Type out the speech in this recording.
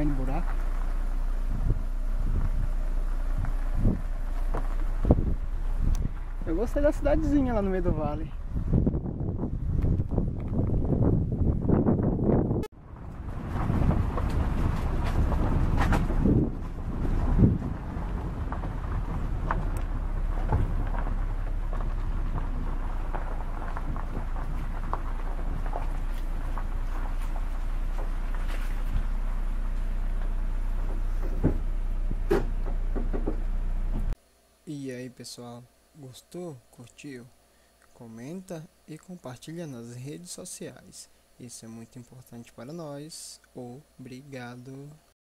tamanho do buraco. Eu gostei da cidadezinha lá no meio do vale. E aí pessoal, gostou? Curtiu? Comenta e compartilha nas redes sociais. Isso é muito importante para nós. Obrigado!